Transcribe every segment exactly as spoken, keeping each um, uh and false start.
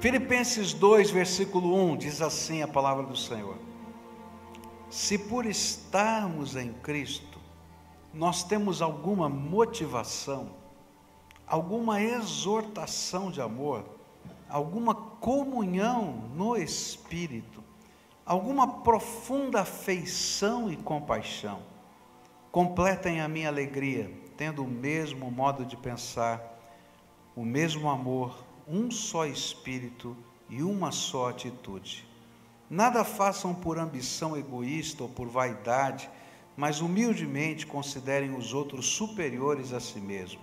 Filipenses dois, versículo um, diz assim a palavra do Senhor: se por estarmos em Cristo, nós temos alguma motivação, alguma exortação de amor, alguma comunhão no Espírito, alguma profunda afeição e compaixão, completem a minha alegria, tendo o mesmo modo de pensar, o mesmo amor, um só Espírito e uma só atitude. Nada façam por ambição egoísta ou por vaidade, mas humildemente considerem os outros superiores a si mesmo.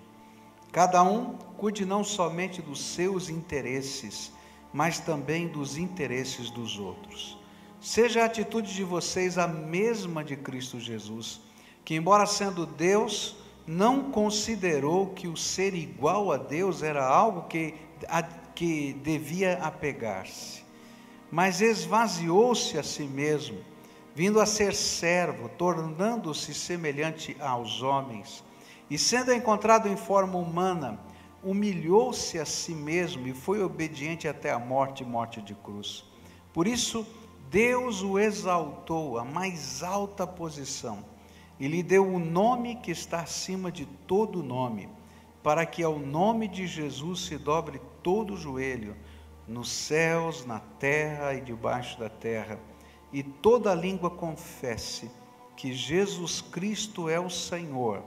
Cada um cuide não somente dos seus interesses, mas também dos interesses dos outros. Seja a atitude de vocês a mesma de Cristo Jesus, que, embora sendo Deus, não considerou que o ser igual a Deus era algo que, a, que devia apegar-se, mas esvaziou-se a si mesmo, vindo a ser servo, tornando-se semelhante aos homens, e sendo encontrado em forma humana, humilhou-se a si mesmo e foi obediente até a morte, morte de cruz. Por isso, Deus o exaltou à mais alta posição e lhe deu o nome que está acima de todo nome, para que ao nome de Jesus se dobre todo o joelho, nos céus, na terra e debaixo da terra, e toda língua confesse que Jesus Cristo é o Senhor,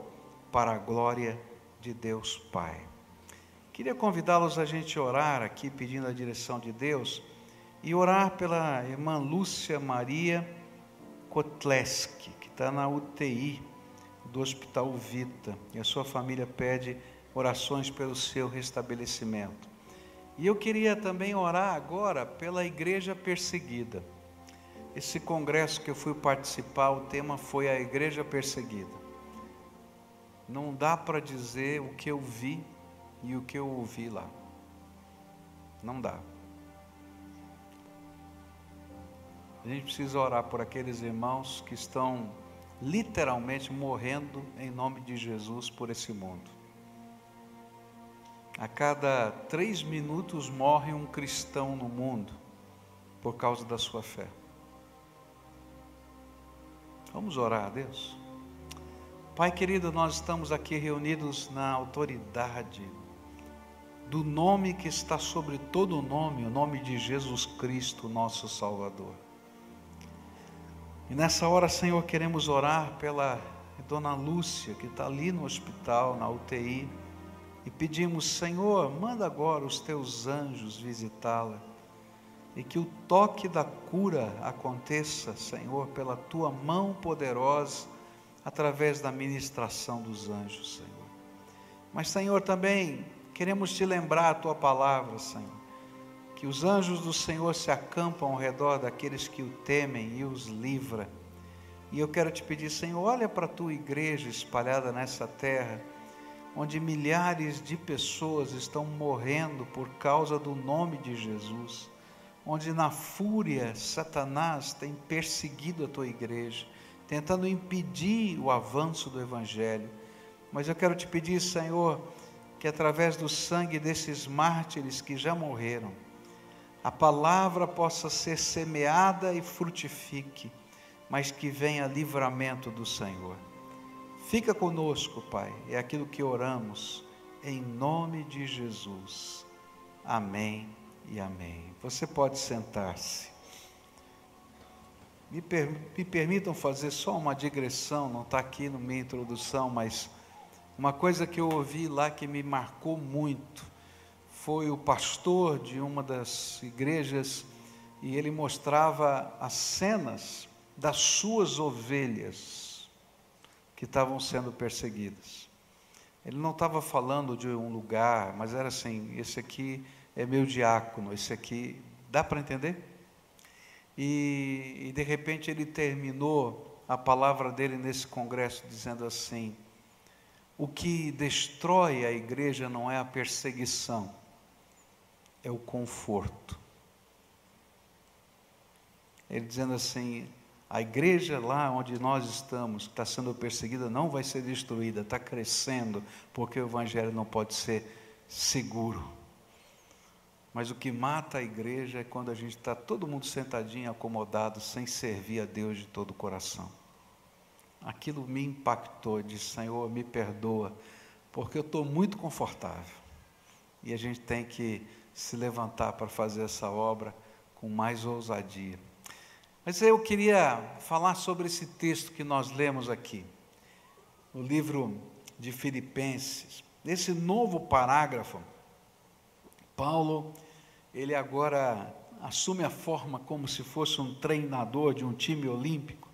para a glória de Deus Pai. Queria convidá-los a gente orar aqui, pedindo a direção de Deus, e orar pela irmã Lúcia Maria Kotleski, que está na U T I do Hospital Vita, e a sua família pede orações pelo seu restabelecimento. E eu queria também orar agora pela igreja perseguida. Esse congresso que eu fui participar, o tema foi a igreja perseguida. Não dá para dizer o que eu vi e o que eu ouvi lá. Não dá. A gente precisa orar por aqueles irmãos que estão literalmente morrendo em nome de Jesus por esse mundo. A cada três minutos morre um cristão no mundo por causa da sua fé. Vamos orar a Deus. Pai querido, nós estamos aqui reunidos na autoridade do nome que está sobre todo o nome, o nome de Jesus Cristo, nosso Salvador. E nessa hora, Senhor, queremos orar pela Dona Lúcia, que está ali no hospital, na U T I, e pedimos, Senhor, manda agora os teus anjos visitá-la, e que o toque da cura aconteça, Senhor, pela tua mão poderosa, através da ministração dos anjos, Senhor. Mas, Senhor, também queremos te lembrar a tua palavra, Senhor, que os anjos do Senhor se acampam ao redor daqueles que o temem e os livra. E eu quero te pedir, Senhor, olha para a tua igreja espalhada nessa terra, onde milhares de pessoas estão morrendo por causa do nome de Jesus, onde na fúria Satanás tem perseguido a tua igreja, tentando impedir o avanço do Evangelho. Mas eu quero te pedir, Senhor, que através do sangue desses mártires que já morreram, a palavra possa ser semeada e frutifique, mas que venha livramento do Senhor. Fica conosco, Pai, é aquilo que oramos, em nome de Jesus. Amém e amém. Você pode sentar-se. Me, per, me permitam fazer só uma digressão, não está aqui na minha introdução, mas uma coisa que eu ouvi lá que me marcou muito, foi o pastor de uma das igrejas, e ele mostrava as cenas das suas ovelhas que estavam sendo perseguidas. Ele não estava falando de um lugar, mas era assim, esse aqui é meu diácono, esse aqui, dá para entender? E, e de repente ele terminou a palavra dele nesse congresso dizendo assim: o que destrói a igreja não é a perseguição, é o conforto. Ele dizendo assim: a igreja lá onde nós estamos, que está sendo perseguida, não vai ser destruída, está crescendo, porque o evangelho não pode ser seguro. Mas o que mata a igreja é quando a gente está todo mundo sentadinho, acomodado, sem servir a Deus de todo o coração. Aquilo me impactou, disse, Senhor, me perdoa, porque eu estou muito confortável. E a gente tem que se levantar para fazer essa obra com mais ousadia. Mas eu queria falar sobre esse texto que nós lemos aqui, no livro de Filipenses. Nesse novo parágrafo, Paulo, ele agora assume a forma como se fosse um treinador de um time olímpico,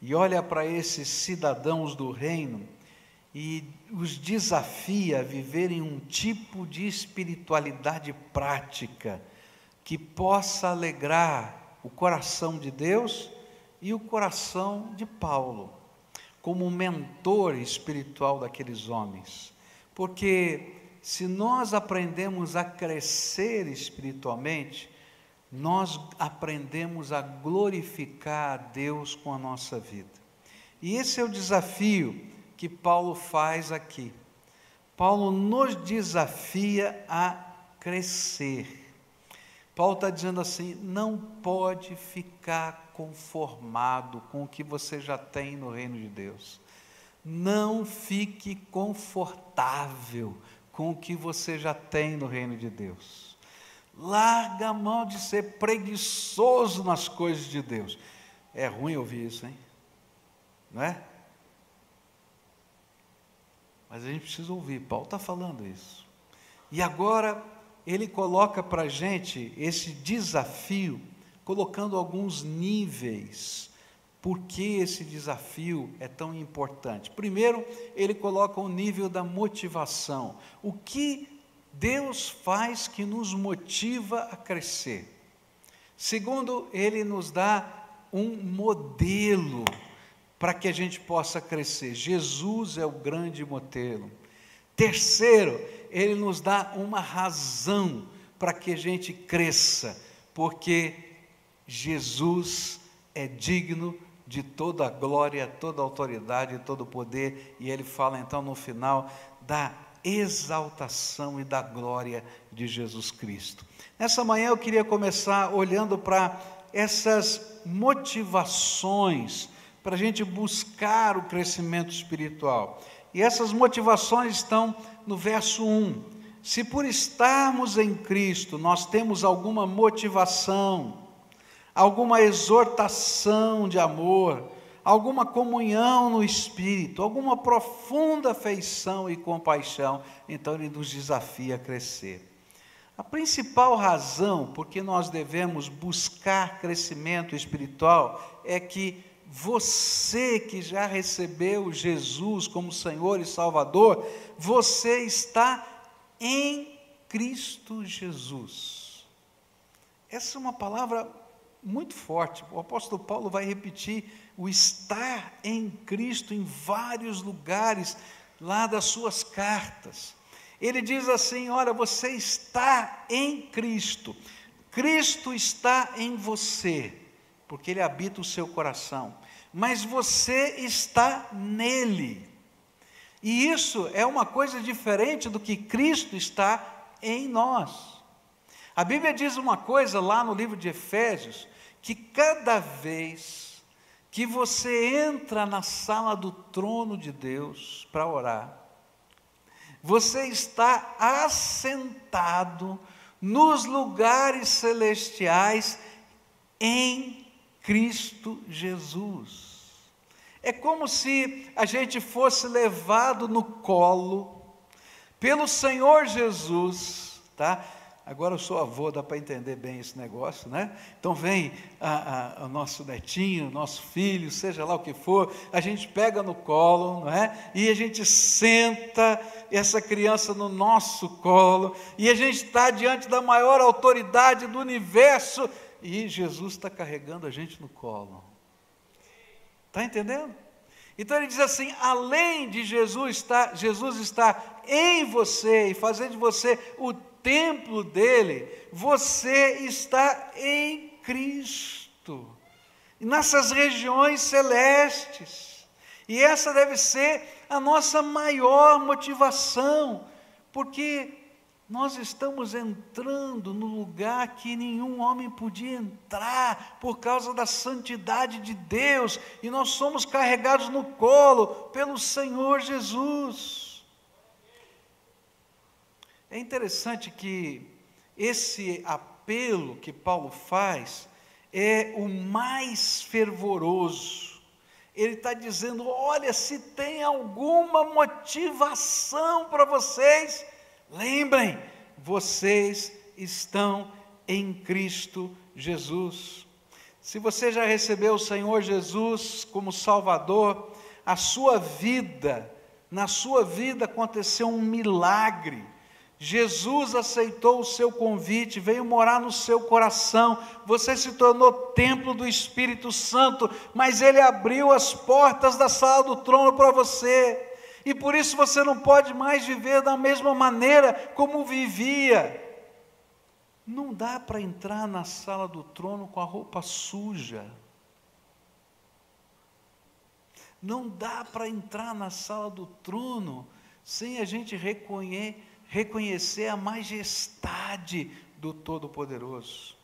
e olha para esses cidadãos do reino, e os desafia a viverem um tipo de espiritualidade prática, que possa alegrar o coração de Deus e o coração de Paulo, como mentor espiritual daqueles homens, porque se nós aprendemos a crescer espiritualmente, nós aprendemos a glorificar a Deus com a nossa vida. E esse é o desafio que Paulo faz aqui. Paulo nos desafia a crescer. Paulo está dizendo assim, não pode ficar conformado com o que você já tem no reino de Deus. Não fique confortável com o que você já tem no reino de Deus. Larga a mão de ser preguiçoso nas coisas de Deus. É ruim ouvir isso, hein? Não é? Mas a gente precisa ouvir, Paulo está falando isso. E agora ele coloca para a gente esse desafio, colocando alguns níveis. Por que esse desafio é tão importante? Primeiro, ele coloca o nível da motivação. O que Deus faz que nos motiva a crescer? Segundo, ele nos dá um modelo para que a gente possa crescer. Jesus é o grande modelo. Terceiro, ele nos dá uma razão para que a gente cresça, porque Jesus é digno de toda a glória, toda a autoridade, todo o poder, e ele fala então no final da exaltação e da glória de Jesus Cristo. Nessa manhã eu queria começar olhando para essas motivações, para a gente buscar o crescimento espiritual, e essas motivações estão no verso um, se por estarmos em Cristo, nós temos alguma motivação, alguma exortação de amor, alguma comunhão no Espírito, alguma profunda afeição e compaixão, então ele nos desafia a crescer. A principal razão por que nós devemos buscar crescimento espiritual é que você que já recebeu Jesus como Senhor e Salvador, você está em Cristo Jesus. Essa é uma palavra muito forte, o apóstolo Paulo vai repetir o estar em Cristo em vários lugares lá das suas cartas. Ele diz assim, olha, você está em Cristo, Cristo está em você, porque ele habita o seu coração, mas você está nele, e isso é uma coisa diferente do que Cristo está em nós. A Bíblia diz uma coisa lá no livro de Efésios, que cada vez que você entra na sala do trono de Deus para orar, você está assentado nos lugares celestiais em Cristo Jesus. É como se a gente fosse levado no colo pelo Senhor Jesus, tá? Agora eu sou avô, dá para entender bem esse negócio, né? Então vem a, a, o nosso netinho, o nosso filho, seja lá o que for, a gente pega no colo, não é? E a gente senta essa criança no nosso colo, e a gente está diante da maior autoridade do universo, e Jesus está carregando a gente no colo. Está entendendo? Então ele diz assim, além de Jesus estar, Jesus está em você, e fazer de você o templo dele, você está em Cristo, nessas regiões celestes, e essa deve ser a nossa maior motivação, porque Nós estamos entrando no lugar que nenhum homem podia entrar, por causa da santidade de Deus, e nós somos carregados no colo pelo Senhor Jesus. É interessante que esse apelo que Paulo faz é o mais fervoroso. Ele está dizendo: olha, se tem alguma motivação para vocês, lembrem, vocês estão em Cristo Jesus. Se você já recebeu o Senhor Jesus como Salvador, a sua vida, na sua vida aconteceu um milagre. Jesus aceitou o seu convite, veio morar no seu coração, você se tornou templo do Espírito Santo, mas Ele abriu as portas da sala do trono para você, e por isso você não pode mais viver da mesma maneira como vivia. Não dá para entrar na sala do trono com a roupa suja, não dá para entrar na sala do trono sem a gente reconhecer, reconhecer a majestade do Todo-Poderoso.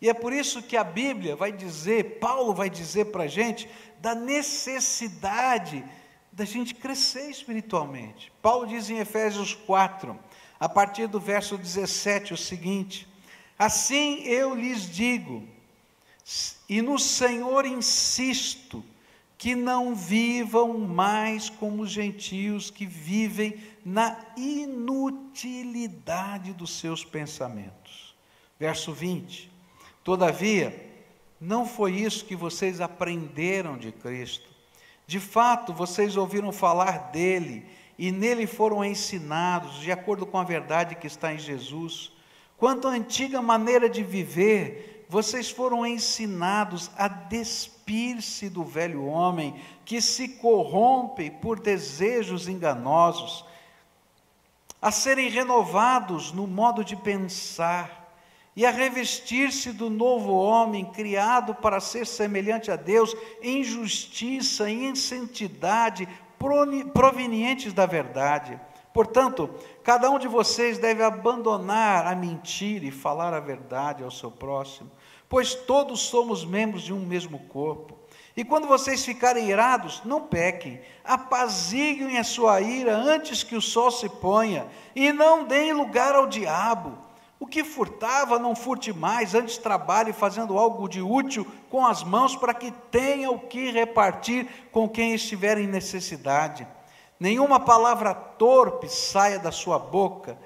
E é por isso que a Bíblia vai dizer, Paulo vai dizer para a gente, da necessidade da gente crescer espiritualmente. Paulo diz em Efésios quatro, a partir do verso dezessete, o seguinte: assim eu lhes digo, e no Senhor insisto, que não vivam mais como os gentios que vivem na inutilidade dos seus pensamentos. Verso vinte, todavia, não foi isso que vocês aprenderam de Cristo. De fato, vocês ouviram falar dele, e nele foram ensinados, de acordo com a verdade que está em Jesus. Quanto à antiga maneira de viver, vocês foram ensinados a desprezar, despir-se do velho homem, que se corrompe por desejos enganosos, a serem renovados no modo de pensar, e a revestir-se do novo homem, criado para ser semelhante a Deus, em justiça e em santidade, provenientes da verdade. Portanto, cada um de vocês deve abandonar a mentira e falar a verdade ao seu próximo, pois todos somos membros de um mesmo corpo. E quando vocês ficarem irados, não pequem, apaziguem a sua ira antes que o sol se ponha, e não deem lugar ao diabo. O que furtava, não furte mais, antes trabalhe fazendo algo de útil com as mãos, para que tenha o que repartir com quem estiver em necessidade. Nenhuma palavra torpe saia da sua boca,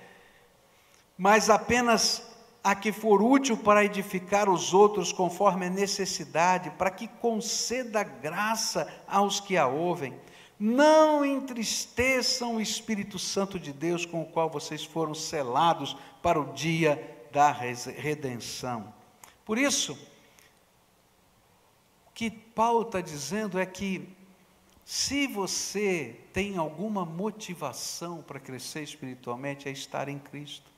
mas apenas a que for útil para edificar os outros conforme a necessidade, para que conceda graça aos que a ouvem. Não entristeçam o Espírito Santo de Deus, com o qual vocês foram selados para o dia da redenção. Por isso, o que Paulo está dizendo é que, se você tem alguma motivação para crescer espiritualmente, é estar em Cristo.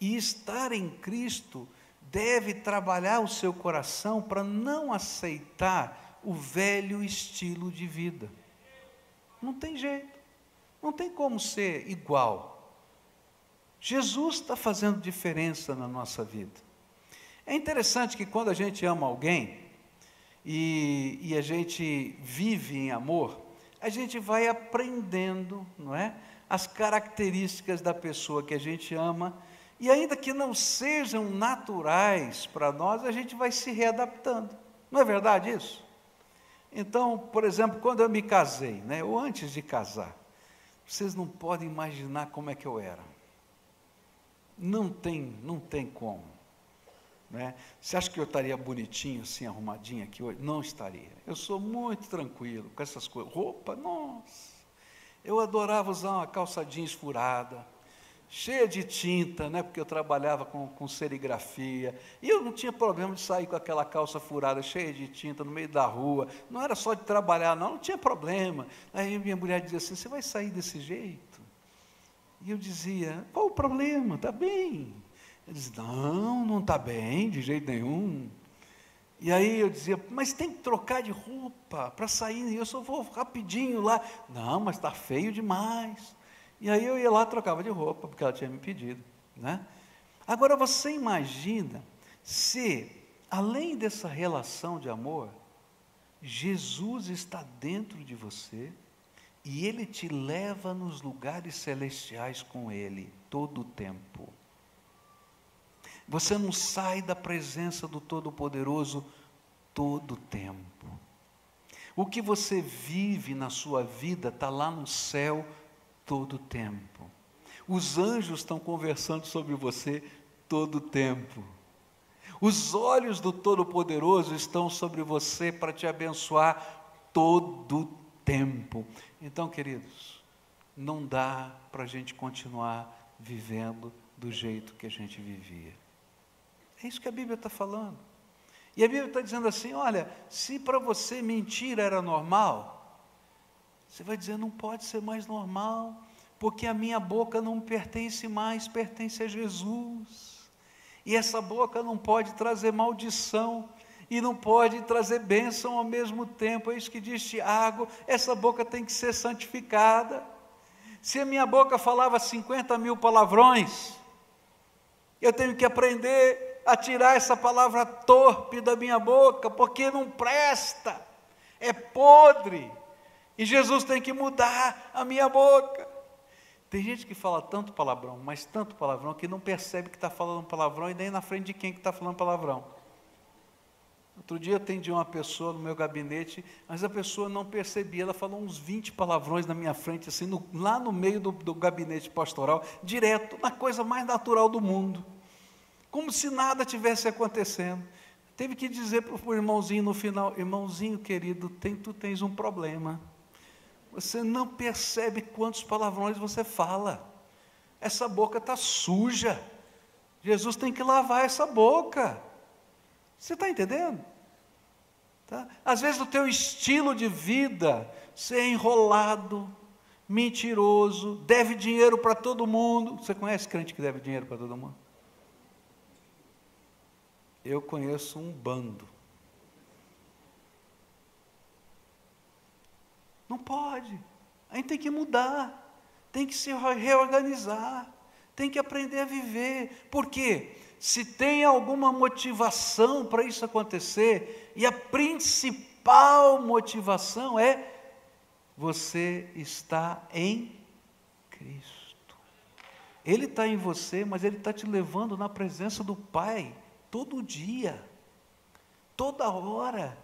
E estar em Cristo deve trabalhar o seu coração para não aceitar o velho estilo de vida. Não tem jeito, não tem como ser igual. Jesus está fazendo diferença na nossa vida. É interessante que quando a gente ama alguém, e, e a gente vive em amor, a gente vai aprendendo, não é, as características da pessoa que a gente ama, e ainda que não sejam naturais para nós, a gente vai se readaptando. Não é verdade isso? Então, por exemplo, quando eu me casei, né, ou antes de casar, vocês não podem imaginar como é que eu era. Não tem, não tem como. Né? Você acha que eu estaria bonitinho, assim, arrumadinho aqui hoje? Não estaria. Eu sou muito tranquilo com essas coisas. Roupa, nossa! Eu adorava usar uma calça jeans furada, cheia de tinta, né, porque eu trabalhava com, com serigrafia, e eu não tinha problema de sair com aquela calça furada, cheia de tinta, no meio da rua. Não era só de trabalhar, não, não tinha problema. Aí minha mulher dizia assim: você vai sair desse jeito? E eu dizia: qual o problema? Está bem. Ela dizia: não, não está bem, de jeito nenhum. E aí eu dizia: mas tem que trocar de roupa para sair, eu só vou rapidinho lá. Não, mas está feio demais. E aí eu ia lá, trocava de roupa, porque ela tinha me pedido. né? Agora você imagina se, além dessa relação de amor, Jesus está dentro de você e Ele te leva nos lugares celestiais com Ele, todo o tempo. Você não sai da presença do Todo-Poderoso todo o tempo. O que você vive na sua vida está lá no céu todo o tempo. Os anjos estão conversando sobre você todo o tempo. Os olhos do Todo-Poderoso estão sobre você para te abençoar todo o tempo. Então, queridos, não dá para a gente continuar vivendo do jeito que a gente vivia. É isso que a Bíblia está falando. E a Bíblia está dizendo assim, olha, se para você mentira era normal, você vai dizer, não pode ser mais normal, porque a minha boca não pertence mais, pertence a Jesus. E essa boca não pode trazer maldição, e não pode trazer bênção ao mesmo tempo, é isso que diz Tiago, essa boca tem que ser santificada. Se a minha boca falava cinquenta mil palavrões, eu tenho que aprender a tirar essa palavra torpe da minha boca, porque não presta, é podre, e Jesus tem que mudar a minha boca. Tem gente que fala tanto palavrão, mas tanto palavrão, que não percebe que está falando palavrão, e nem na frente de quem que está falando palavrão. Outro dia eu atendi uma pessoa no meu gabinete, mas a pessoa não percebia, ela falou uns vinte palavrões na minha frente, assim, no, lá no meio do, do gabinete pastoral, direto, na coisa mais natural do mundo, como se nada tivesse acontecendo. Teve que dizer para o irmãozinho no final, irmãozinho querido, tem, tu tens um problema. Você não percebe quantos palavrões você fala, essa boca está suja, Jesus tem que lavar essa boca, você está entendendo? Tá? Às vezes o teu estilo de vida, você é enrolado, mentiroso, deve dinheiro para todo mundo, você conhece crente que deve dinheiro para todo mundo? Eu conheço um bando. Não pode, a gente tem que mudar, tem que se reorganizar, tem que aprender a viver, porque se tem alguma motivação para isso acontecer, e a principal motivação é, você está em Cristo, Ele está em você, mas Ele está te levando na presença do Pai, todo dia, toda hora,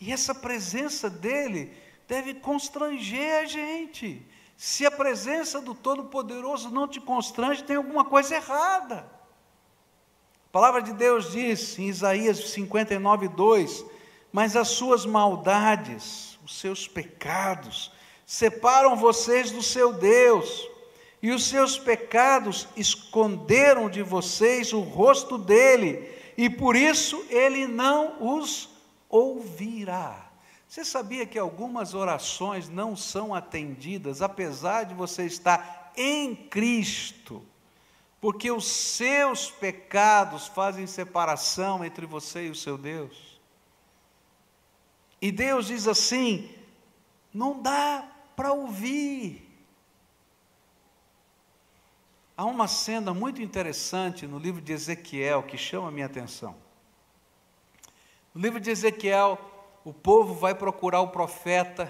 e essa presença dEle deve constranger a gente. Se a presença do Todo-Poderoso não te constrange, tem alguma coisa errada. A palavra de Deus diz, em Isaías cinquenta e nove, dois, mas as suas maldades, os seus pecados, separam vocês do seu Deus, e os seus pecados esconderam de vocês o rosto dele, e por isso ele não os ouvirá. Você sabia que algumas orações não são atendidas, apesar de você estar em Cristo, porque os seus pecados fazem separação entre você e o seu Deus? E Deus diz assim, não dá para ouvir. Há uma cena muito interessante no livro de Ezequiel, que chama a minha atenção. No livro de Ezequiel, o povo vai procurar o profeta,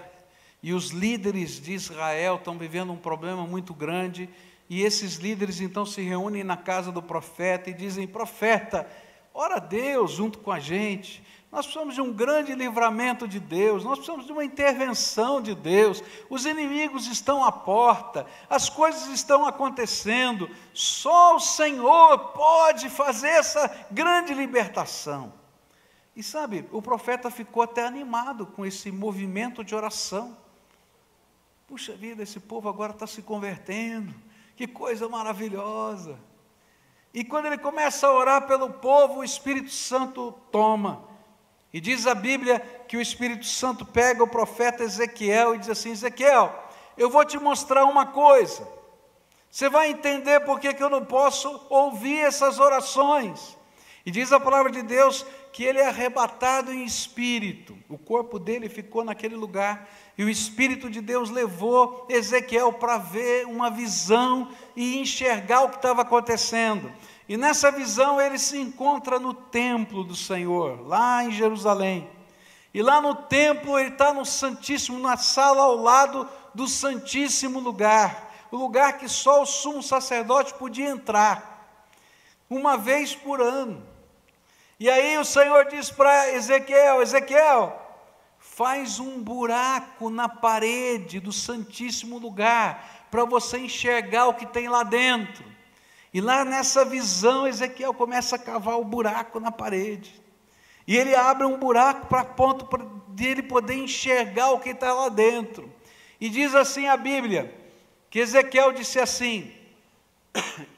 e os líderes de Israel estão vivendo um problema muito grande, e esses líderes então se reúnem na casa do profeta e dizem, profeta, ora a Deus junto com a gente, nós precisamos de um grande livramento de Deus, nós precisamos de uma intervenção de Deus, os inimigos estão à porta, as coisas estão acontecendo, só o Senhor pode fazer essa grande libertação. E sabe, o profeta ficou até animado com esse movimento de oração. Puxa vida, esse povo agora está se convertendo, que coisa maravilhosa. E quando ele começa a orar pelo povo, o Espírito Santo toma. E diz a Bíblia que o Espírito Santo pega o profeta Ezequiel e diz assim, Ezequiel, eu vou te mostrar uma coisa, você vai entender por que eu não posso ouvir essas orações. E diz a palavra de Deus que ele é arrebatado em espírito. O corpo dele ficou naquele lugar. E o Espírito de Deus levou Ezequiel para ver uma visão e enxergar o que estava acontecendo. E nessa visão ele se encontra no templo do Senhor, lá em Jerusalém. E lá no templo ele está no Santíssimo, na sala ao lado do Santíssimo Lugar. O lugar que só o sumo sacerdote podia entrar. Uma vez por ano. E aí o Senhor diz para Ezequiel: Ezequiel, faz um buraco na parede do Santíssimo Lugar, para você enxergar o que tem lá dentro. E lá nessa visão, Ezequiel começa a cavar o buraco na parede, e ele abre um buraco para ponto de ele poder enxergar o que está lá dentro. E diz assim a Bíblia, que Ezequiel disse assim: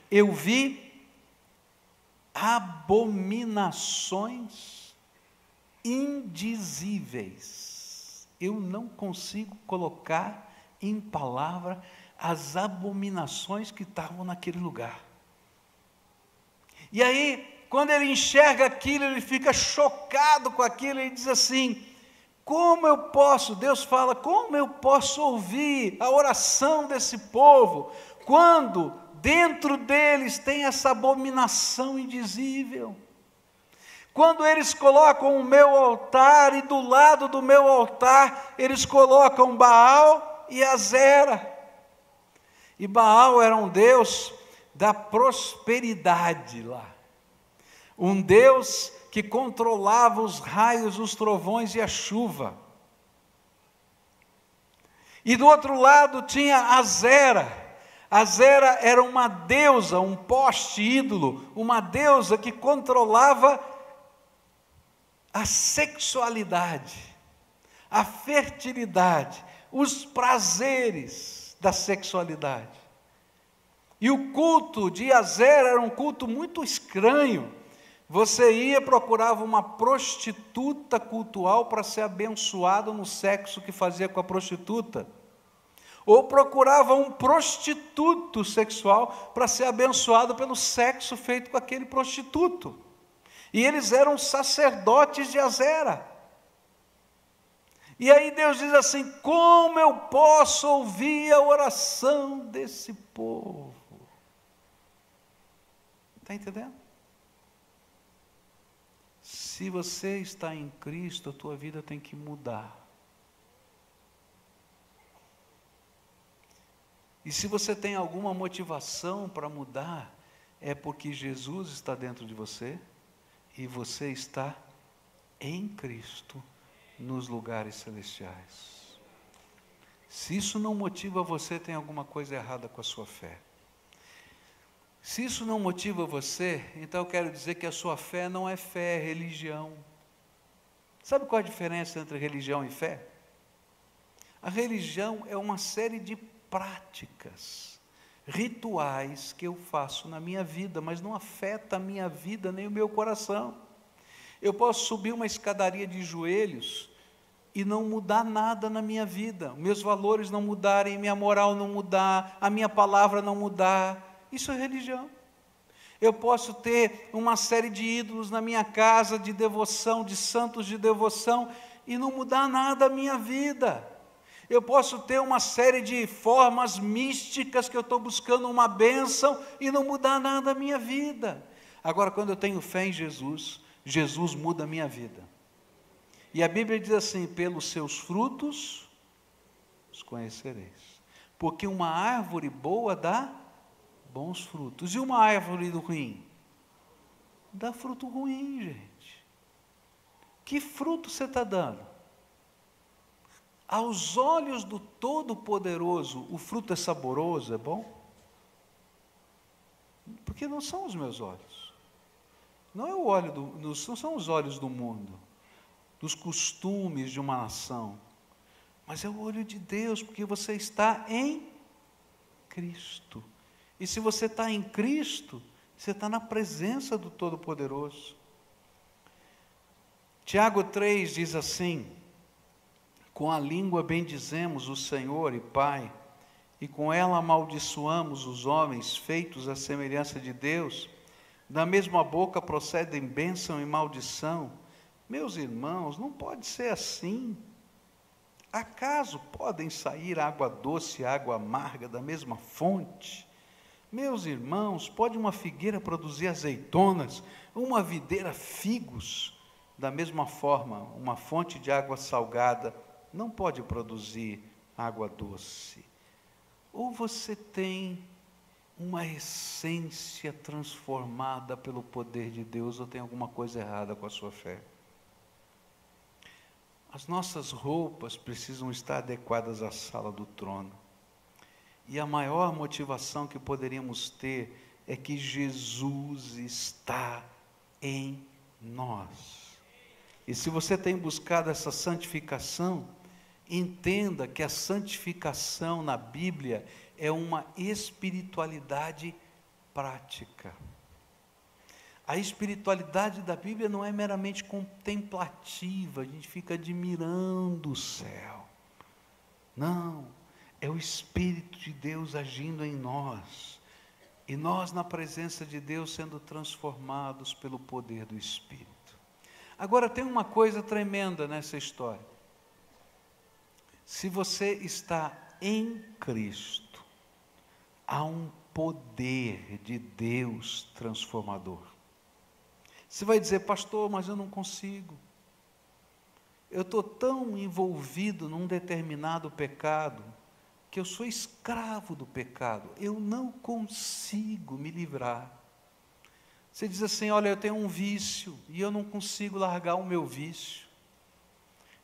eu vi abominações indizíveis. Eu não consigo colocar em palavra as abominações que estavam naquele lugar. E aí, quando ele enxerga aquilo, ele fica chocado com aquilo, ele diz assim: como eu posso, Deus fala, como eu posso ouvir a oração desse povo, quando dentro deles tem essa abominação indizível? Quando eles colocam o meu altar, e do lado do meu altar, eles colocam Baal e Azera. E Baal era um deus da prosperidade lá, um deus que controlava os raios, os trovões e a chuva. E do outro lado tinha Azera. Azera era uma deusa, um poste ídolo, uma deusa que controlava a sexualidade, a fertilidade, os prazeres da sexualidade. E o culto de Azera era um culto muito estranho. Você ia, procurava uma prostituta cultual para ser abençoado no sexo que fazia com a prostituta, ou procurava um prostituto sexual para ser abençoado pelo sexo feito com aquele prostituto. E eles eram sacerdotes de Azera. E aí Deus diz assim: como eu posso ouvir a oração desse povo? Está entendendo? Se você está em Cristo, a tua vida tem que mudar. E se você tem alguma motivação para mudar, é porque Jesus está dentro de você, e você está em Cristo, nos lugares celestiais. Se isso não motiva você, tem alguma coisa errada com a sua fé. Se isso não motiva você, então eu quero dizer que a sua fé não é fé, é religião. Sabe qual é a diferença entre religião e fé? A religião é uma série de práticas, rituais que eu faço na minha vida, mas não afeta a minha vida nem o meu coração. Eu posso subir uma escadaria de joelhos e não mudar nada na minha vida, meus valores não mudarem, minha moral não mudar, a minha palavra não mudar, isso é religião. Eu posso ter uma série de ídolos na minha casa, de devoção, de santos de devoção, e não mudar nada a minha vida. Eu posso ter uma série de formas místicas que eu estou buscando uma bênção e não mudar nada a minha vida. Agora, quando eu tenho fé em Jesus, Jesus muda a minha vida. E a Bíblia diz assim: pelos seus frutos os conhecereis. Porque uma árvore boa dá bons frutos. E uma árvore ruim dá fruto ruim, gente. Que fruto você está dando? Aos olhos do Todo-Poderoso, o fruto é saboroso, é bom? Porque não são os meus olhos, não, é o olho do, não são os olhos do mundo, dos costumes de uma nação, mas é o olho de Deus, porque você está em Cristo. E se você está em Cristo, você está na presença do Todo-Poderoso. Tiago três diz assim: com a língua bendizemos o Senhor e Pai, e com ela amaldiçoamos os homens feitos à semelhança de Deus, Da mesma boca procedem bênção e maldição. Meus irmãos, não pode ser assim. Acaso podem sair água doce e água amarga da mesma fonte? Meus irmãos, pode uma figueira produzir azeitonas, uma videira figos? Da mesma forma, uma fonte de água salgada não pode produzir água doce. Ou você tem uma essência transformada pelo poder de Deus, ou tem alguma coisa errada com a sua fé. As nossas roupas precisam estar adequadas à sala do trono. E a maior motivação que poderíamos ter é que Jesus está em nós. E se você tem buscado essa santificação, entenda que a santificação na Bíblia é uma espiritualidade prática. A espiritualidade da Bíblia não é meramente contemplativa, a gente fica admirando o céu. Não, é o Espírito de Deus agindo em nós, e nós na presença de Deus sendo transformados pelo poder do Espírito. Agora tem uma coisa tremenda nessa história. Se você está em Cristo, há um poder de Deus transformador. Você vai dizer, pastor, mas eu não consigo. Eu estou tão envolvido num determinado pecado, que eu sou escravo do pecado. Eu não consigo me livrar. Você diz assim, olha, eu tenho um vício, e eu não consigo largar o meu vício.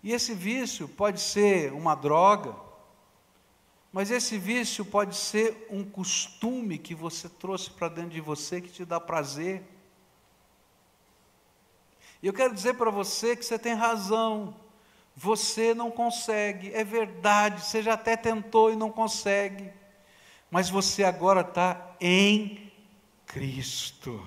E esse vício pode ser uma droga, mas esse vício pode ser um costume que você trouxe para dentro de você, que te dá prazer. E eu quero dizer para você que você tem razão, você não consegue, é verdade, você já até tentou e não consegue, mas você agora está em Cristo,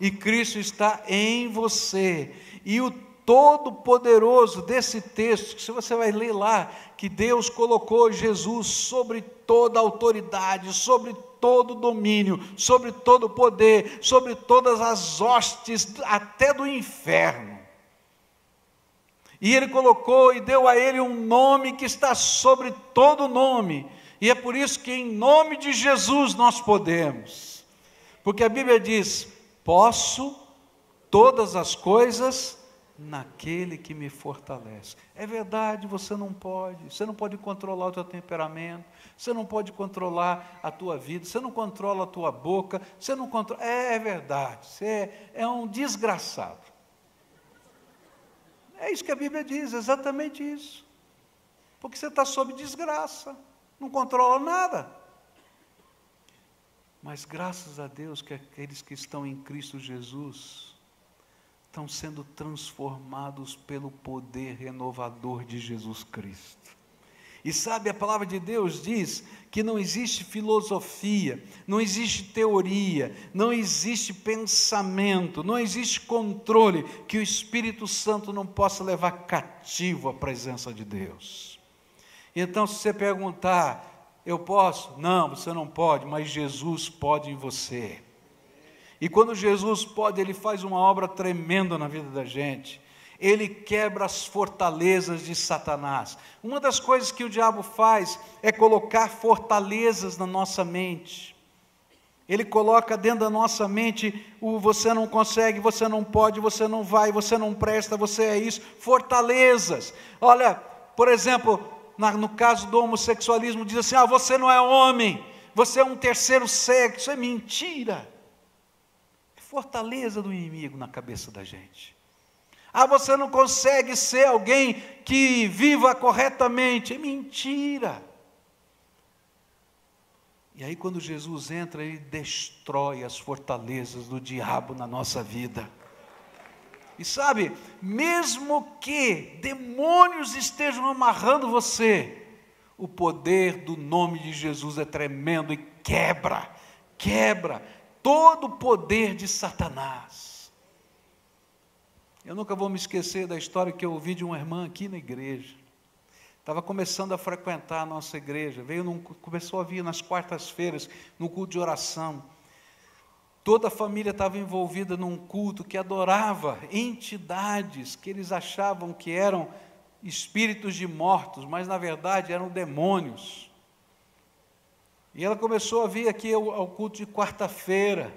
e Cristo está em você, e o Todo-Poderoso desse texto, que se você vai ler lá, que Deus colocou Jesus sobre toda autoridade, sobre todo domínio, sobre todo poder, sobre todas as hostes, até do inferno, e Ele colocou e deu a Ele um nome que está sobre todo nome, e é por isso que em nome de Jesus nós podemos, porque a Bíblia diz, posso todas as coisas naquele que me fortalece. É verdade, você não pode, você não pode controlar o teu temperamento, você não pode controlar a tua vida, você não controla a tua boca, você não controla, é, é verdade, você é, é um desgraçado, é isso que a Bíblia diz, exatamente isso, porque você está sob desgraça, não controla nada, mas graças a Deus que aqueles que estão em Cristo Jesus, estão sendo transformados pelo poder renovador de Jesus Cristo. E sabe, a palavra de Deus diz que não existe filosofia, não existe teoria, não existe pensamento, não existe controle, que o Espírito Santo não possa levar cativo a presença de Deus. Então, se você perguntar, eu posso? Não, você não pode, mas Jesus pode em você. E quando Jesus pode, Ele faz uma obra tremenda na vida da gente. Ele quebra as fortalezas de Satanás. Uma das coisas que o diabo faz é colocar fortalezas na nossa mente. Ele coloca dentro da nossa mente o você não consegue, você não pode, você não vai, você não presta, você é isso. Fortalezas. Olha, por exemplo, no caso do homossexualismo, diz assim, ah, você não é homem, você é um terceiro sexo, isso é mentira. Fortaleza do inimigo na cabeça da gente. Ah, você não consegue ser alguém que viva corretamente, é mentira. E aí quando Jesus entra, Ele destrói as fortalezas do diabo na nossa vida. E sabe, mesmo que demônios estejam amarrando você, o poder do nome de Jesus é tremendo e quebra, quebra, todo o poder de Satanás. Eu nunca vou me esquecer da história que eu ouvi de uma irmã aqui na igreja, estava começando a frequentar a nossa igreja, veio num, começou a vir nas quartas-feiras, no culto de oração, Toda a família estava envolvida num culto que adorava entidades que eles achavam que eram espíritos de mortos, mas na verdade eram demônios. E ela começou a vir aqui ao, ao culto de quarta-feira,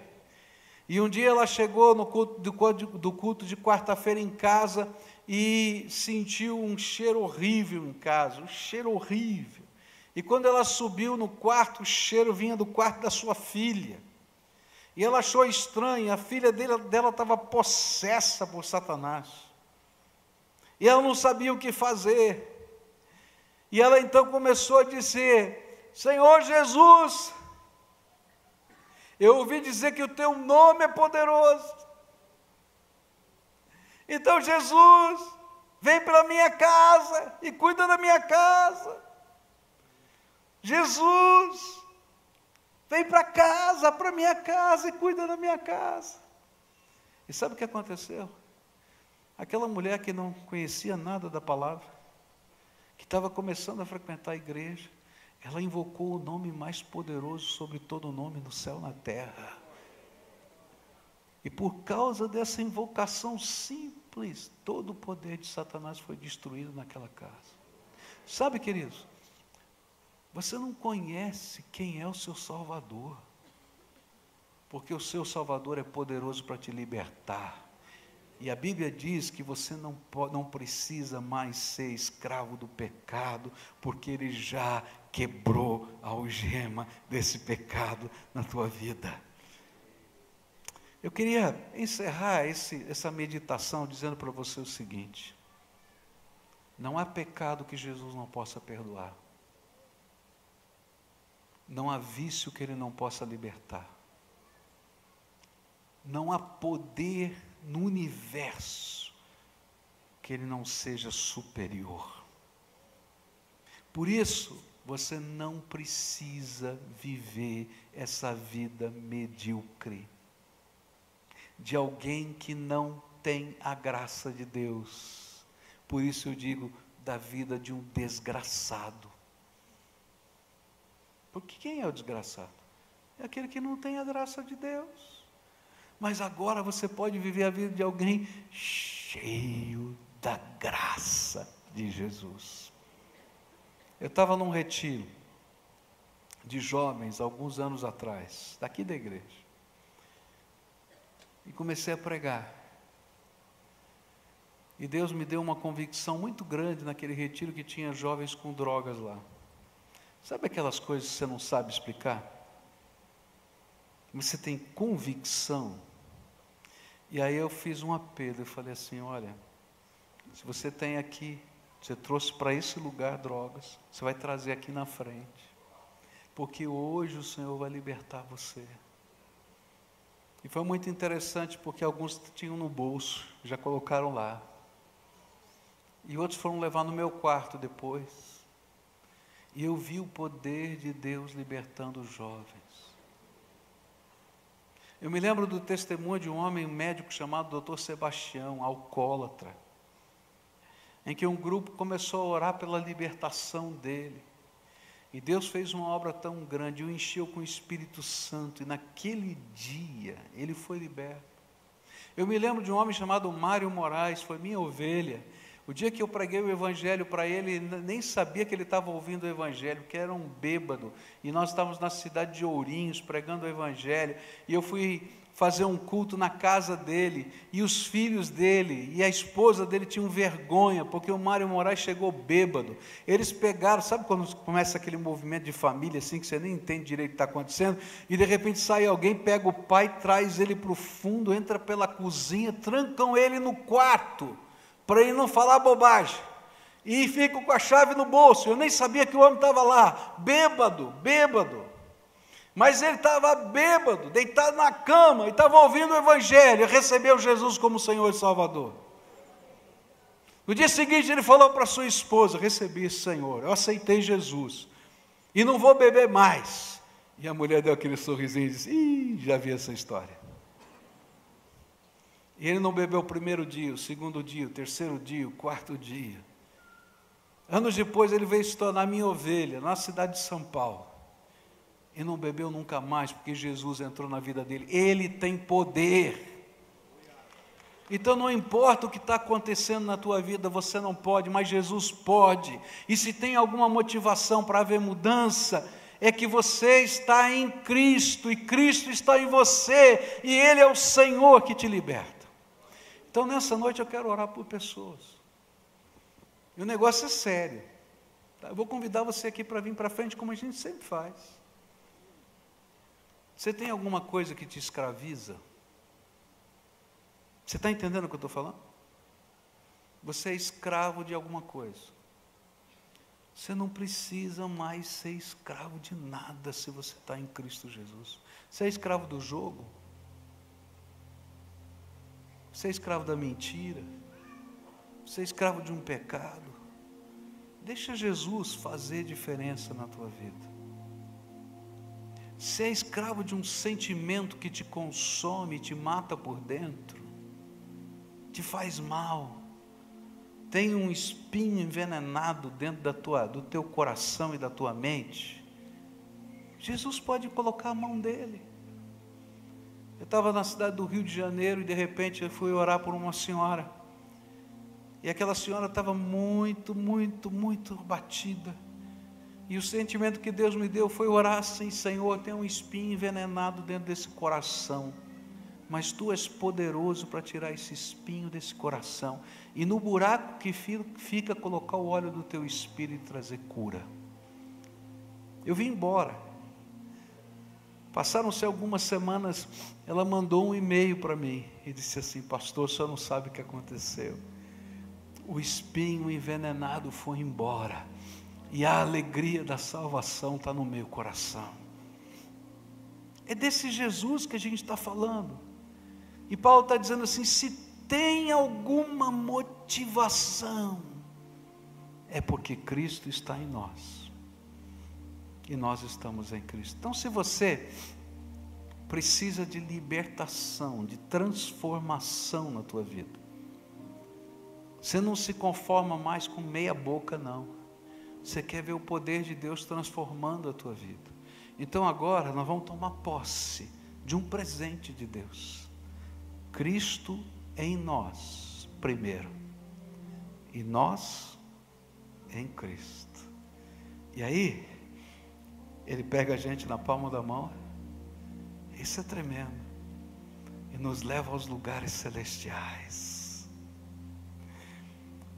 e um dia ela chegou no culto, do, do culto de quarta-feira em casa, e sentiu um cheiro horrível em casa, um cheiro horrível, e quando ela subiu no quarto, o cheiro vinha do quarto da sua filha, e ela achou estranho, a filha dela estava possessa por Satanás, e ela não sabia o que fazer, e ela então começou a dizer: Senhor Jesus, eu ouvi dizer que o teu nome é poderoso, então Jesus, vem para a minha casa e cuida da minha casa, Jesus, vem para casa, para a minha casa e cuida da minha casa. E sabe o que aconteceu? Aquela mulher que não conhecia nada da palavra, que estava começando a frequentar a igreja, ela invocou o nome mais poderoso sobre todo o nome no céu e na terra. E por causa dessa invocação simples, todo o poder de Satanás foi destruído naquela casa. Sabe, queridos, você não conhece quem é o seu Salvador, porque o seu Salvador é poderoso para te libertar. E a Bíblia diz que você não, pode, não precisa mais ser escravo do pecado, porque ele já quebrou a algema desse pecado na tua vida. Eu queria encerrar esse, essa meditação dizendo para você o seguinte: não há pecado que Jesus não possa perdoar, não há vício que ele não possa libertar, não há poder no universo que ele não seja superior. Por isso, você não precisa viver essa vida medíocre, de alguém que não tem a graça de Deus. Por isso eu digo, da vida de um desgraçado. Porque quem é o desgraçado? É aquele que não tem a graça de Deus. Mas agora você pode viver a vida de alguém cheio da graça de Jesus. Eu estava num retiro de jovens, alguns anos atrás, daqui da igreja, e comecei a pregar, e Deus me deu uma convicção muito grande naquele retiro que tinha jovens com drogas lá. Sabe aquelas coisas que você não sabe explicar? Você tem convicção. E aí eu fiz um apelo, eu falei assim: olha, se você tem aqui, você trouxe para esse lugar drogas, você vai trazer aqui na frente, porque hoje o Senhor vai libertar você. E foi muito interessante, porque alguns tinham no bolso, já colocaram lá, e outros foram levar no meu quarto depois, e eu vi o poder de Deus libertando os jovens. Eu me lembro do testemunho de um homem, um médico chamado doutor Sebastião, alcoólatra, em que um grupo começou a orar pela libertação dele, e Deus fez uma obra tão grande, o encheu com o Espírito Santo, e naquele dia ele foi liberto. Eu me lembro de um homem chamado Mário Moraes, foi minha ovelha. O dia que eu preguei o Evangelho para ele, nem sabia que ele estava ouvindo o Evangelho, porque era um bêbado, e nós estávamos na cidade de Ourinhos, pregando o Evangelho, e eu fui fazer um culto na casa dele, e os filhos dele, e a esposa dele tinham vergonha, porque o Mário Moraes chegou bêbado. Eles pegaram, sabe quando começa aquele movimento de família, assim, que você nem entende direito o que está acontecendo, e de repente sai alguém, pega o pai, traz ele para o fundo, entra pela cozinha, trancam ele no quarto, para ele não falar bobagem, e fico com a chave no bolso. Eu nem sabia que o homem estava lá, bêbado, bêbado, mas ele estava bêbado, deitado na cama, e estava ouvindo o Evangelho, e recebeu Jesus como Senhor e Salvador. No dia seguinte ele falou para sua esposa: recebi, Senhor, eu aceitei Jesus, e não vou beber mais. E a mulher deu aquele sorrisinho e disse: ih, já vi essa história. E ele não bebeu o primeiro dia, o segundo dia, o terceiro dia, o quarto dia. Anos depois ele veio se tornar minha ovelha, na cidade de São Paulo. e não bebeu nunca mais, porque Jesus entrou na vida dele. Ele tem poder. Então não importa o que está acontecendo na tua vida, você não pode, mas Jesus pode. E se tem alguma motivação para haver mudança, é que você está em Cristo, e Cristo está em você, e Ele é o Senhor que te liberta. Então nessa noite eu quero orar por pessoas, e o negócio é sério, tá? Eu vou convidar você aqui para vir para frente, como a gente sempre faz. Você tem alguma coisa que te escraviza? Você está entendendo o que eu estou falando? Você é escravo de alguma coisa. Você não precisa mais ser escravo de nada se você está em Cristo Jesus. Você é escravo do jogo? Você é escravo da mentira? Você é escravo de um pecado? Deixa Jesus fazer diferença na tua vida. Você é escravo de um sentimento que te consome, te mata por dentro, te faz mal, tem um espinho envenenado dentro da tua, do teu coração e da tua mente. Jesus pode colocar a mão dele. Eu estava na cidade do Rio de Janeiro, e de repente eu fui orar por uma senhora, e aquela senhora estava muito, muito, muito abatida, e o sentimento que Deus me deu foi orar assim: Senhor, tem um espinho envenenado dentro desse coração, mas Tu és poderoso para tirar esse espinho desse coração, e no buraco que fica, colocar o óleo do Teu Espírito e trazer cura. Eu vim embora, passaram-se algumas semanas, ela mandou um e-mail para mim, e disse assim: pastor, o senhor não sabe o que aconteceu, o espinho envenenado foi embora, e a alegria da salvação está no meu coração. É desse Jesus que a gente está falando. E Paulo está dizendo assim: se tem alguma motivação, é porque Cristo está em nós, e nós estamos em Cristo. Então se você precisa de libertação, de transformação na tua vida, você não se conforma mais com meia boca, não, você quer ver o poder de Deus transformando a tua vida. Então agora nós vamos tomar posse de um presente de Deus: Cristo em nós primeiro, e nós em Cristo. E aí Ele pega a gente na palma da mão, isso é tremendo, e nos leva aos lugares celestiais.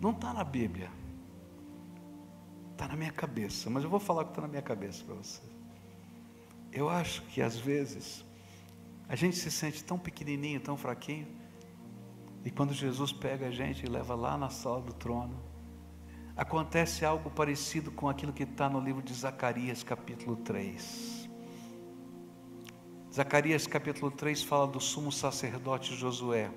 Não está na Bíblia, está na minha cabeça, mas eu vou falar o que está na minha cabeça para você. Eu acho que às vezes a gente se sente tão pequenininho, tão fraquinho, e quando Jesus pega a gente e leva lá na sala do trono, acontece algo parecido com aquilo que está no livro de Zacarias capítulo três. Zacarias capítulo três fala do sumo sacerdote Josué,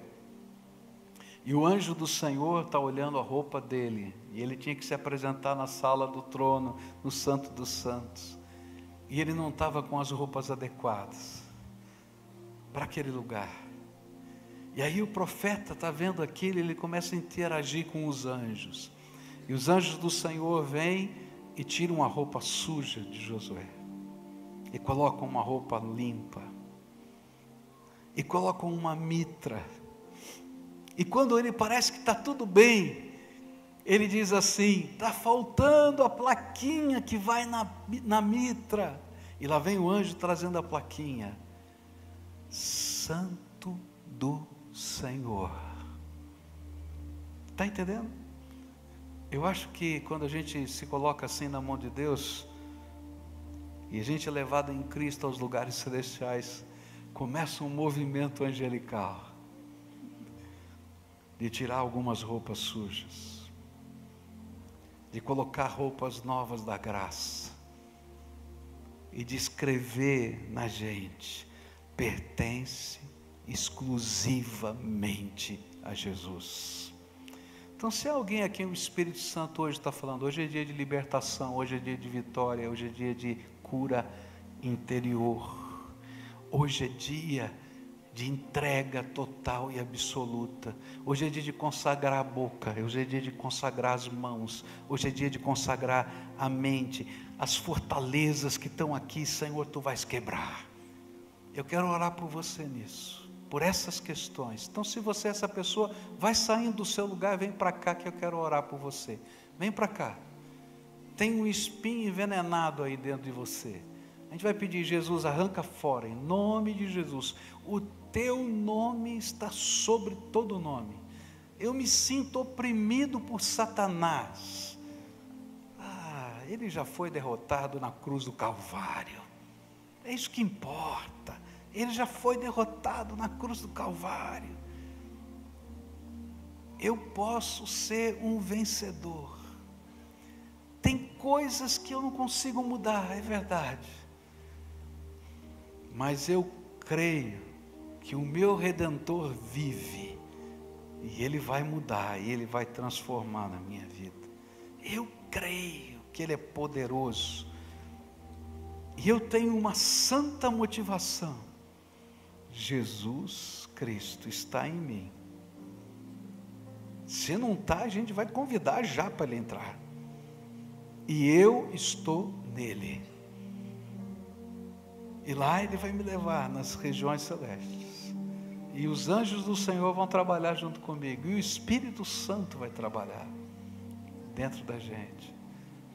e o anjo do Senhor está olhando a roupa dele, e ele tinha que se apresentar na sala do trono, no Santo dos Santos, e ele não estava com as roupas adequadas para aquele lugar. E aí o profeta está vendo aquilo, ele começa a interagir com os anjos, e os anjos do Senhor vêm e tiram a roupa suja de Josué, e colocam uma roupa limpa, e colocam uma mitra, e quando ele parece que está tudo bem, ele diz assim: está faltando a plaquinha que vai na, na mitra, e lá vem o anjo trazendo a plaquinha: Santo do Senhor. Está entendendo? Eu acho que quando a gente se coloca assim na mão de Deus, e a gente é levado em Cristo aos lugares celestiais, começa um movimento angelical, de tirar algumas roupas sujas, de colocar roupas novas da graça, e de escrever na gente: pertence exclusivamente a Jesus. Então se alguém aqui, o Espírito Santo hoje está falando: hoje é dia de libertação, hoje é dia de vitória, hoje é dia de cura interior, hoje é dia de entrega total e absoluta. Hoje é dia de consagrar a boca, hoje é dia de consagrar as mãos, hoje é dia de consagrar a mente. As fortalezas que estão aqui, Senhor, Tu vais quebrar. Eu quero orar por você nisso, por essas questões. Então, se você é essa pessoa, vai saindo do seu lugar, vem para cá que eu quero orar por você. Vem para cá. Tem um espinho envenenado aí dentro de você. A gente vai pedir, Jesus, arranca fora, em nome de Jesus. O Teu nome está sobre todo nome. Eu me sinto oprimido por Satanás. Ah, ele já foi derrotado na cruz do Calvário. É isso que importa. Ele já foi derrotado na cruz do Calvário. Eu posso ser um vencedor. Tem coisas que eu não consigo mudar, é verdade. Mas eu creio que o meu Redentor vive, e Ele vai mudar, e Ele vai transformar na minha vida. Eu creio que Ele é poderoso, e eu tenho uma santa motivação: Jesus Cristo está em mim. Se não está, a gente vai convidar já para Ele entrar, e eu estou nele. E lá Ele vai me levar nas regiões celestes, e os anjos do Senhor vão trabalhar junto comigo, e o Espírito Santo vai trabalhar dentro da gente,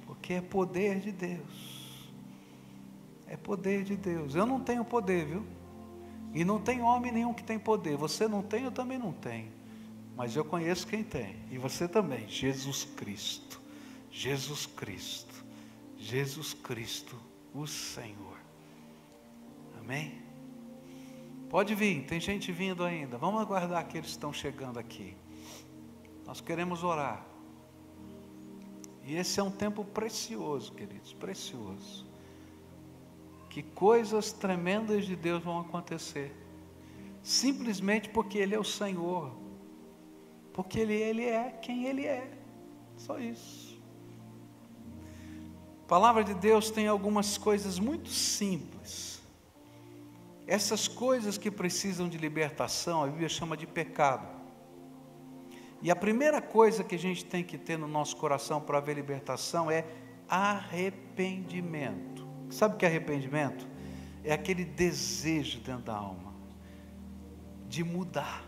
porque é poder de Deus, é poder de Deus. Eu não tenho poder, viu? E não tem homem nenhum que tem poder. Você não tem, eu também não tenho, mas eu conheço quem tem, e você também: Jesus Cristo, Jesus Cristo, Jesus Cristo, o Senhor. Amém? Pode vir, tem gente vindo ainda. Vamos aguardar aqueles que estão chegando aqui. Nós queremos orar. E esse é um tempo precioso, queridos, precioso. Que coisas tremendas de Deus vão acontecer. Simplesmente porque Ele é o Senhor. Porque Ele, Ele é quem Ele é. Só isso. A palavra de Deus tem algumas coisas muito simples. Essas coisas que precisam de libertação, a Bíblia chama de pecado. E a primeira coisa que a gente tem que ter no nosso coração para haver libertação é arrependimento. Sabe o que é arrependimento? É aquele desejo dentro da alma de mudar,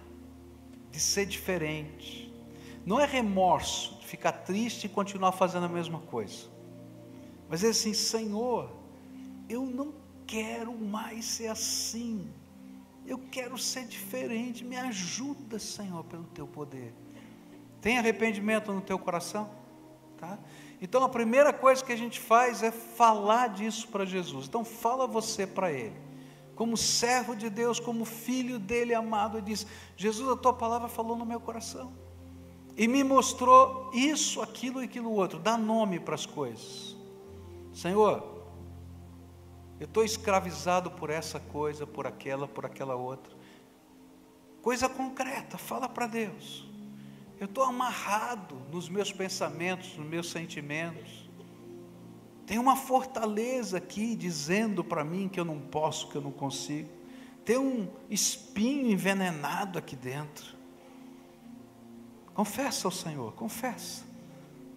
de ser diferente. Não é remorso, de ficar triste e continuar fazendo a mesma coisa. Mas é assim: Senhor, eu não quero mais ser assim, eu quero ser diferente, me ajuda, Senhor, pelo Teu poder. Tem arrependimento no teu coração? Tá? Então a primeira coisa que a gente faz é falar disso para Jesus. Então fala você para Ele, como servo de Deus, como filho dEle amado, e diz: Jesus, a Tua palavra falou no meu coração, e me mostrou isso, aquilo e aquilo outro. Dá nome para as coisas. Senhor, eu estou escravizado por essa coisa, por aquela, por aquela outra. Coisa concreta, fala para Deus. Eu estou amarrado nos meus pensamentos, nos meus sentimentos. Tem uma fortaleza aqui dizendo para mim que eu não posso, que eu não consigo. Tem um espinho envenenado aqui dentro. Confessa ao Senhor, confessa.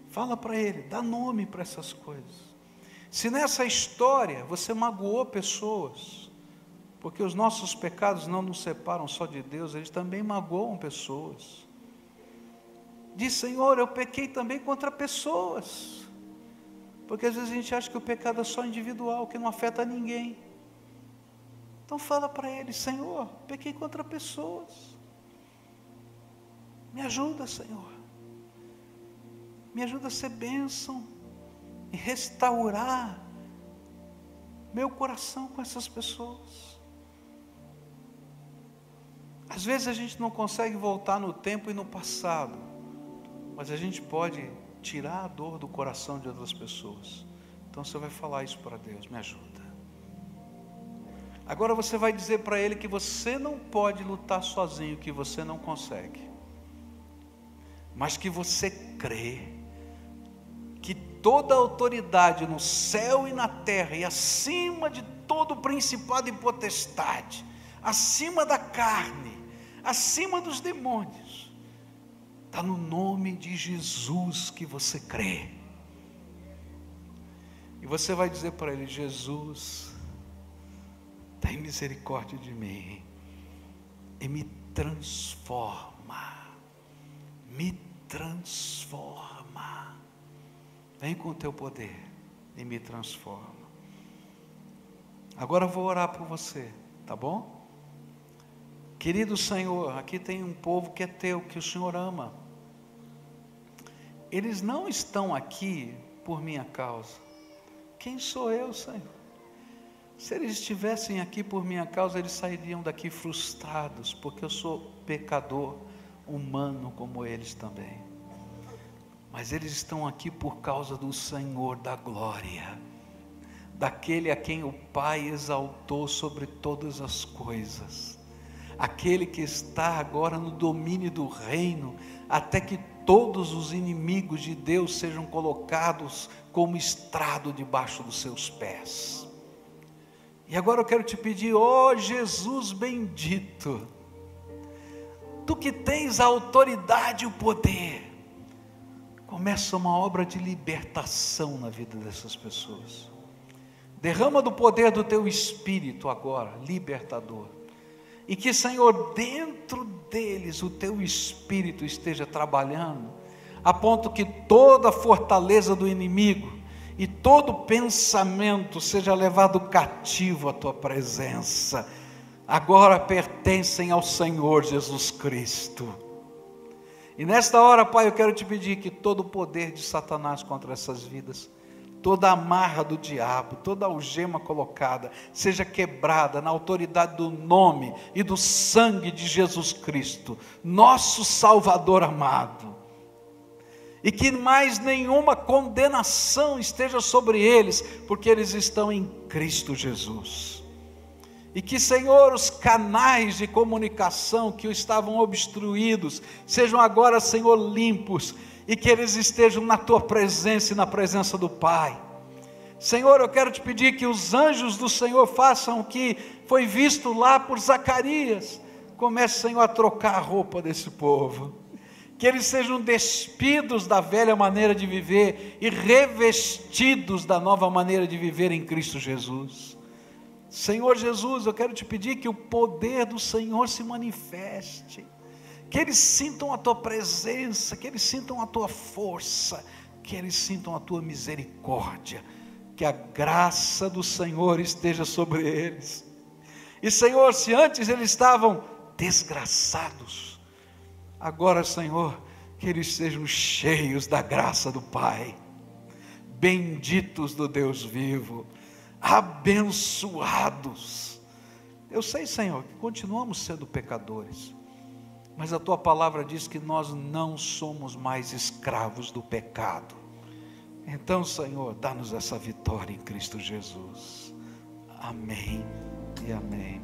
Fala para Ele, dá nome para essas coisas. Se nessa história você magoou pessoas, porque os nossos pecados não nos separam só de Deus, eles também magoam pessoas. Diz: Senhor, eu pequei também contra pessoas, porque às vezes a gente acha que o pecado é só individual, que não afeta ninguém. Então fala para Ele: Senhor, pequei contra pessoas, me ajuda, Senhor, me ajuda a ser bênção, e restaurar meu coração com essas pessoas. Às vezes a gente não consegue voltar no tempo e no passado, mas a gente pode tirar a dor do coração de outras pessoas. Então você vai falar isso para Deus: me ajuda. Agora você vai dizer para Ele que você não pode lutar sozinho, que você não consegue, mas que você crê que toda a autoridade no céu e na terra, e acima de todo o principado e potestade, acima da carne, acima dos demônios. Está no nome de Jesus que você crê. E você vai dizer para ele: Jesus, tem misericórdia de mim e me transforma, me transforma, vem com o teu poder e me transforma. Agora eu vou orar por você, tá bom? Querido Senhor, aqui tem um povo que é teu, que o Senhor ama. Eles não estão aqui por minha causa. Quem sou eu, Senhor? Se eles estivessem aqui por minha causa, eles sairiam daqui frustrados, porque eu sou pecador humano como eles também. Mas eles estão aqui por causa do Senhor da glória, daquele a quem o Pai exaltou sobre todas as coisas, aquele que está agora no domínio do reino, até que todos os inimigos de Deus sejam colocados como estrado debaixo dos seus pés. E agora eu quero te pedir, ó Jesus bendito, tu que tens a autoridade e o poder, começa uma obra de libertação na vida dessas pessoas. Derrama do poder do teu Espírito agora, libertador, e que, Senhor, dentro deles o teu Espírito esteja trabalhando, a ponto que toda a fortaleza do inimigo e todo pensamento seja levado cativo à tua presença. Agora pertencem ao Senhor Jesus Cristo. E nesta hora, Pai, eu quero te pedir que todo o poder de Satanás contra essas vidas, toda a amarra do diabo, toda a algema colocada, seja quebrada na autoridade do nome e do sangue de Jesus Cristo, nosso Salvador amado. E que mais nenhuma condenação esteja sobre eles, porque eles estão em Cristo Jesus. E que, Senhor, os canais de comunicação que estavam obstruídos sejam agora, Senhor, limpos, e que eles estejam na tua presença e na presença do Pai. Senhor, eu quero te pedir que os anjos do Senhor façam o que foi visto lá por Zacarias. Comece, Senhor, a trocar a roupa desse povo, que eles sejam despidos da velha maneira de viver e revestidos da nova maneira de viver em Cristo Jesus. Senhor Jesus, eu quero te pedir que o poder do Senhor se manifeste, que eles sintam a tua presença, que eles sintam a tua força, que eles sintam a tua misericórdia, que a graça do Senhor esteja sobre eles. E, Senhor, se antes eles estavam desgraçados, agora, Senhor, que eles sejam cheios da graça do Pai, benditos do Deus vivo, abençoados. Eu sei, Senhor, que continuamos sendo pecadores, mas a tua palavra diz que nós não somos mais escravos do pecado. Então, Senhor, dá-nos essa vitória em Cristo Jesus. Amém e amém.